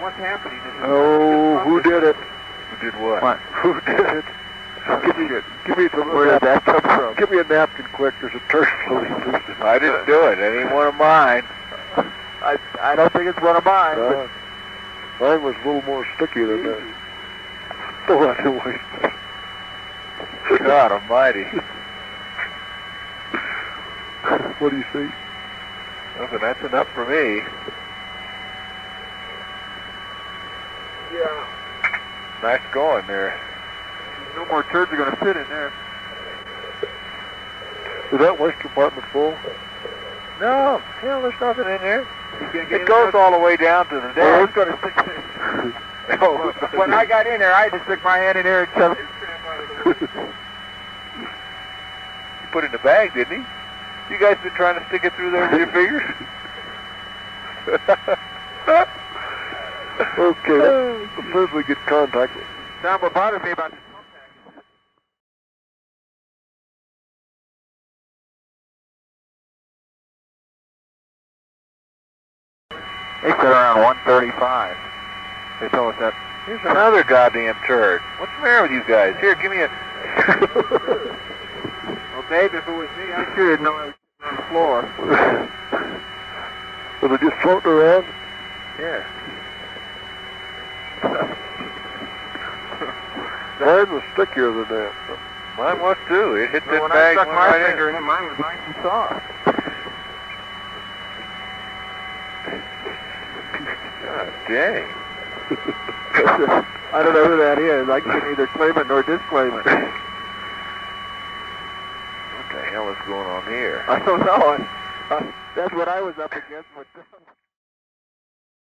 What's happening? Oh, who did it? Who did what? Who did it? Give me the where did that come from? Give me a napkin quick, there's a turd floating loose. I didn't do it. It ain't one of mine. I don't think it's one of mine. Mine was a little more sticky than that. Still out of the way. God almighty. What do you see? Nothing, that's enough for me. Yeah. Nice going there. No more turds are going to fit in there. Is that waste compartment full? No, hell, there's nothing in there. It goes all the way down to the deck. Well, it's going to stick in. Oh, when I got in there, I had to stick my hand in there and shove it. You put it in the bag, didn't he? You guys been trying to stick it through there with your fingers? Okay, that's the first we get contact with. Now, what bothers me about this. They said around 135. They told us that. Here's another goddamn turd. What's the matter with you guys? Here, give me a... Well, Dave, if it was me, I sure didn't know I was on the floor. Was it just floating around? Yeah. Mine was stickier than that. Mine was too. It hit that when bag. I stuck my finger in it, mine was nice and soft. God dang. I don't know who that is. I can neither claim it nor disclaim it. What the hell is going on here? I don't know. That's what I was up against.